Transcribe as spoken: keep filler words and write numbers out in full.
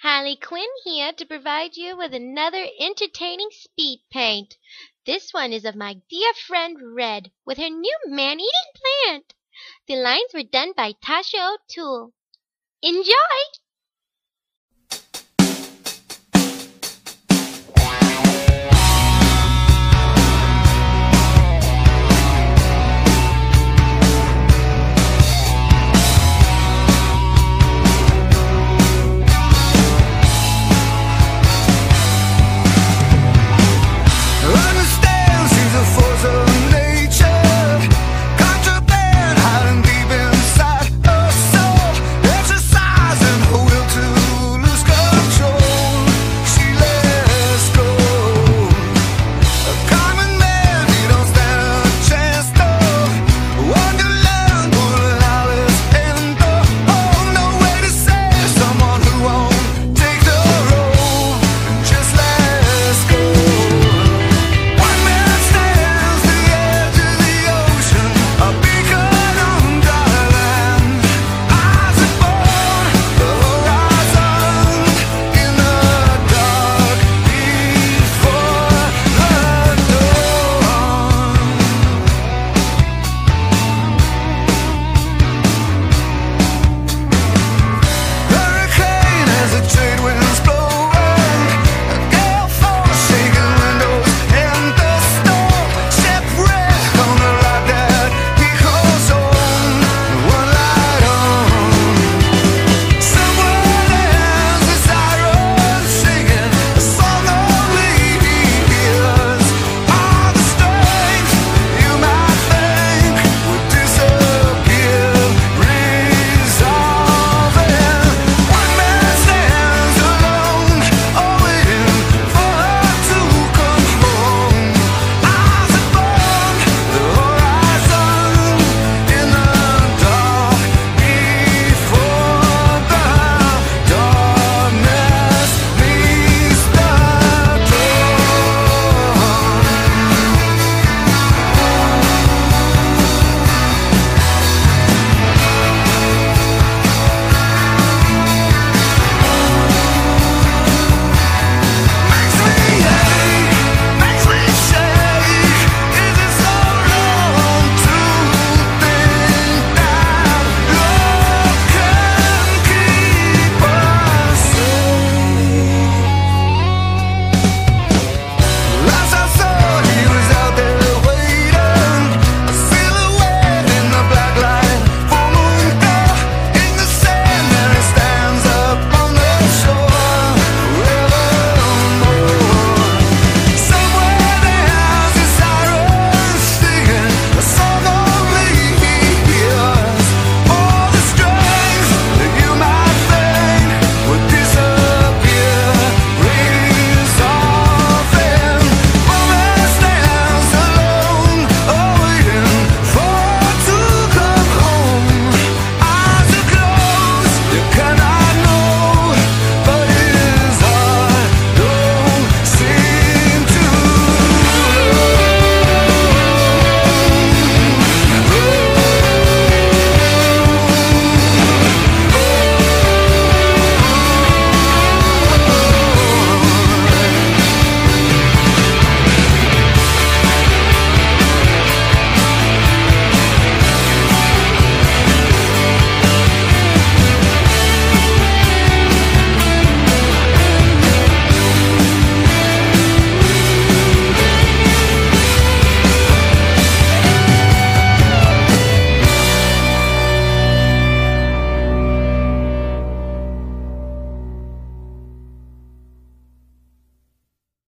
Harley Quinn here to provide you with another entertaining speed paint. This one is of my dear friend Red with her new man-eating plant. The lines were done by Tasha O'Toole. Enjoy!